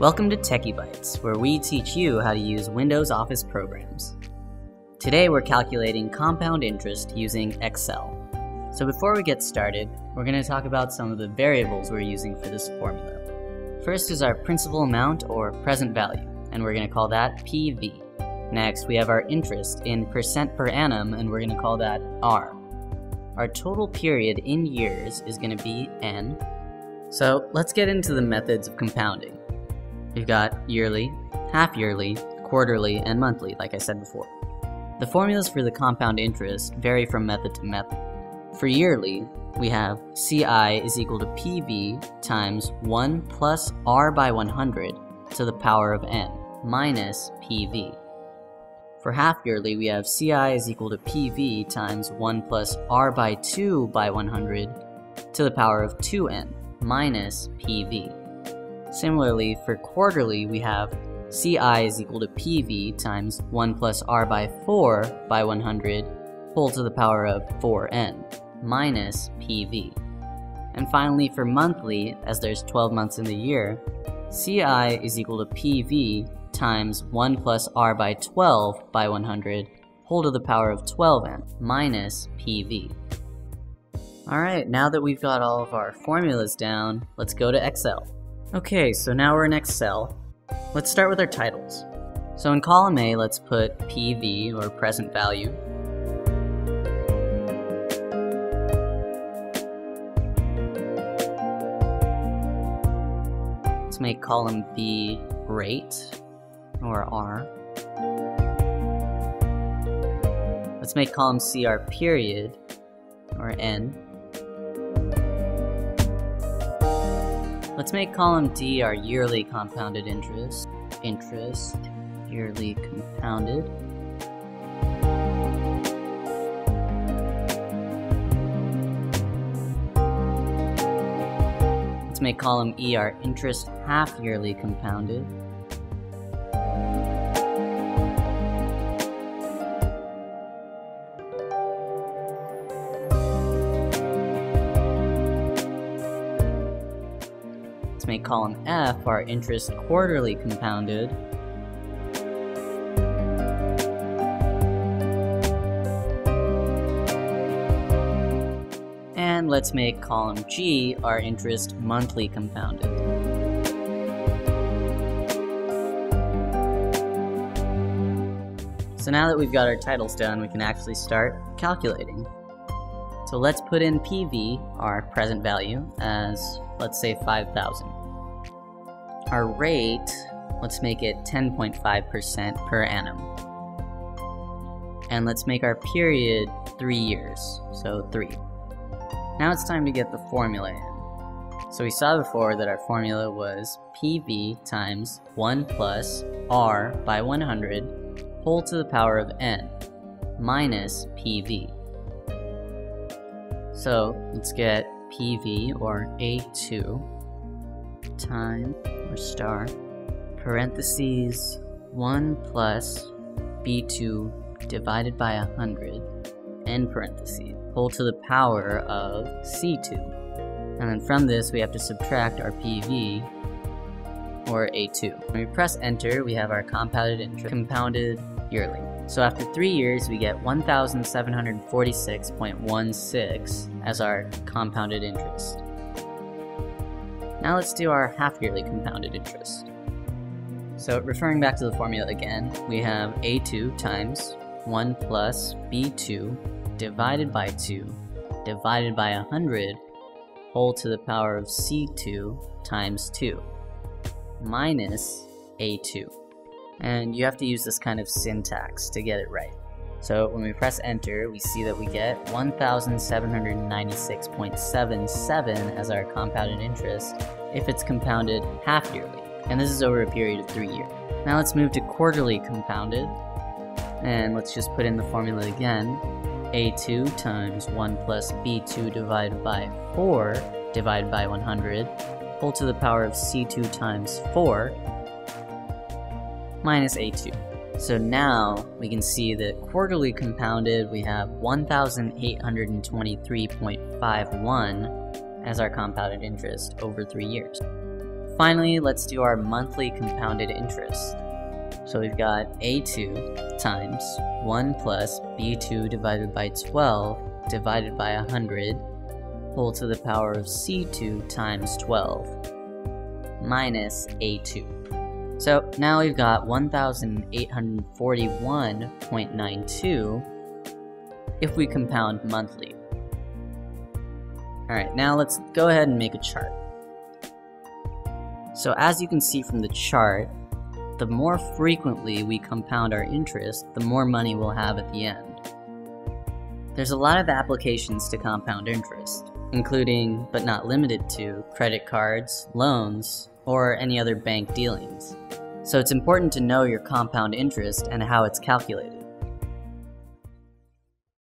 Welcome to techybites, where we teach you how to use Windows Office programs. Today we're calculating compound interest using Excel. So before we get started, we're going to talk about some of the variables we're using for this formula. First is our principal amount or present value, and we're going to call that PV. Next, we have our interest in percent per annum, and we're going to call that R. Our total period in years is going to be N. So let's get into the methods of compounding. We've got yearly, half-yearly, quarterly, and monthly, like I said before. The formulas for the compound interest vary from method to method. For yearly, we have CI is equal to PV times 1 plus R by 100 to the power of N, minus PV. For half-yearly, we have CI is equal to PV times 1 plus R by 2 by 100 to the power of 2N, minus PV. Similarly, for quarterly, we have CI is equal to PV times 1 plus R by 4 by 100 whole to the power of 4N, minus PV. And finally, for monthly, as there's 12 months in the year, CI is equal to PV times 1 plus R by 12 by 100 whole to the power of 12N, minus PV. Alright, now that we've got all of our formulas down, let's go to Excel. Okay, so now we're in Excel. Let's start with our titles. So in column A, let's put PV, or present value. Let's make column B rate, or R. Let's make column C our period, or N. Let's make column D our yearly compounded interest. Yearly compounded. Let's make column E our interest half yearly compounded. Let's make column F our interest quarterly compounded. And let's make column G our interest monthly compounded. So now that we've got our titles done, we can actually start calculating. So let's put in PV, our present value, as, let's say, 5,000. Our rate, let's make it 10.5% per annum. And let's make our period 3 years, so 3. Now it's time to get the formula in. So we saw before that our formula was PV times 1 plus R by 100 whole to the power of N, minus PV. So let's get PV, or A2, time, or star, parentheses 1 plus B2 divided by 100, end parentheses, whole to the power of C2. And then from this we have to subtract our PV, or A2. When we press enter, we have our compounded interest compounded yearly. So after 3 years, we get 1,746.16 as our compounded interest. Now let's do our half-yearly compounded interest. So referring back to the formula again, we have A2 times 1 plus B2 divided by 2 divided by 100 whole to the power of C2 times 2 minus A2. And you have to use this kind of syntax to get it right. So when we press enter, we see that we get 1,796.77 as our compounded interest if it's compounded half yearly, and this is over a period of 3 years. Now let's move to quarterly compounded, and let's just put in the formula again, A2 times 1 plus B2 divided by 4 divided by 100 whole to the power of C2 times 4 minus A2. So now we can see that quarterly compounded, we have 1,823.51 as our compounded interest over 3 years. Finally, let's do our monthly compounded interest. So we've got A2 times 1 plus B2 divided by 12 divided by 100 whole to the power of C2 times 12 minus A2. So now we've got 1,841.92 if we compound monthly. Alright, now let's go ahead and make a chart. So as you can see from the chart, the more frequently we compound our interest, the more money we'll have at the end. There's a lot of applications to compound interest, including, but not limited to, credit cards, loans, or any other bank dealings. So it's important to know your compound interest and how it's calculated.